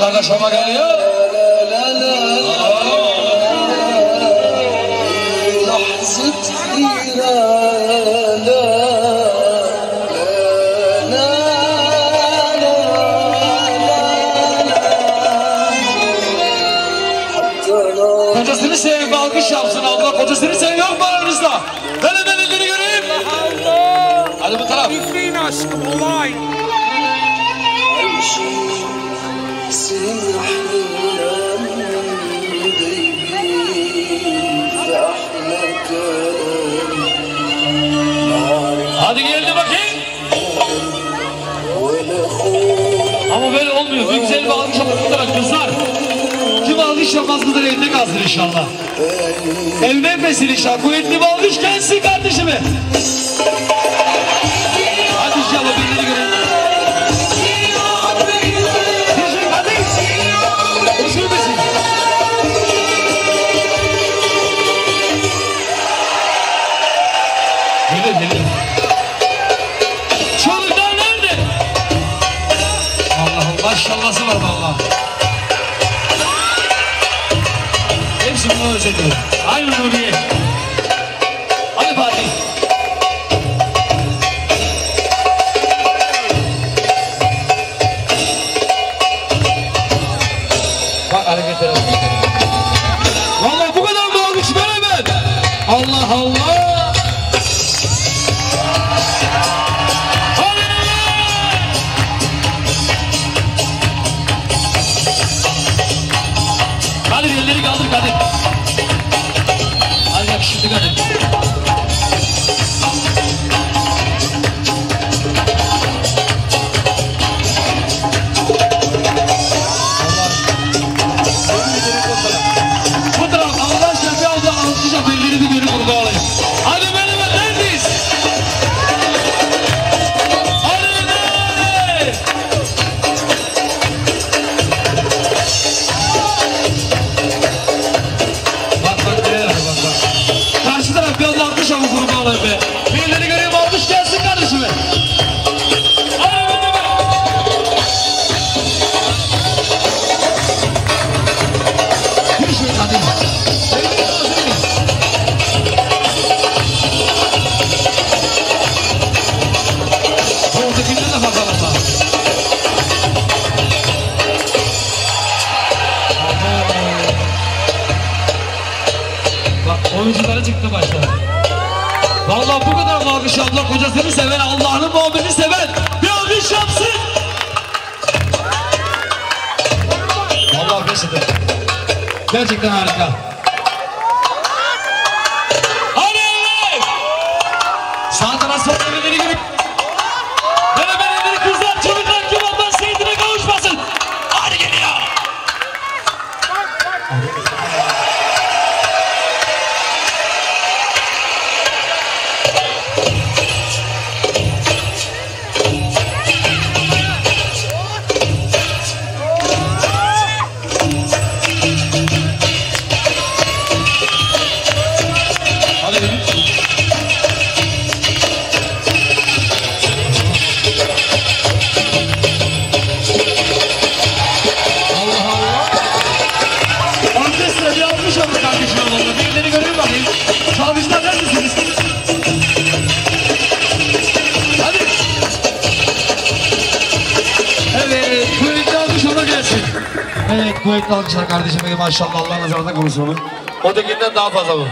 kardeş baba geliyor. Kocasını sevip alkış yapsın abla. Kocasını seviyor mu aranızda? Böyle bebekleri göreyim. Hadi bu taraf. Hüseyin aşkım olay. Hadi geldi bakayım. Ama böyle olmuyor. Bir güzel bir alkış yapalım kızlar. Kim alkış yapmaz kızlar evine kalsın inşallah. Evine etmesin inşallah. Kuvvetli bir alkış gelsin kardeşime. Hadi inşallah birileri görelim. Çocuklar nerede? Allah'ım maşallahı var vallahi. Hepsi bunu özlediyor. Aynı Nuriye. Hadi Fatih. Bak hareket edelim. Vallahi bu kadar mı almış böyle ben? Allah Allah. Hadi hadi. Bu taraf Allah şefi abla alkışa belleri bir görüp burada alayım. Hadi benim neredeyiz? Hadi. Bak nereye bak. Biraz alkış ama grubu alayım be. Birileri göreyim alkış gelsin kardeşime. Oyunculara çıktı başlar. Vallahi bu kadar alkış abla kocasını seven, Allah'ın muhabbetini seven bir alkış yapsın. Vallahi peşidir. Gerçekten harika. Hadi evler. Sağ taraf son evleri gibi. Beraber kızlar çocuklar kim ondan sevdiğine kavuşmasın. Hadi geliyor. Evet, kuvvetli alkışlar kardeşim. Maşallah Allah nazarında korusun onu. O tekinden daha fazla bu.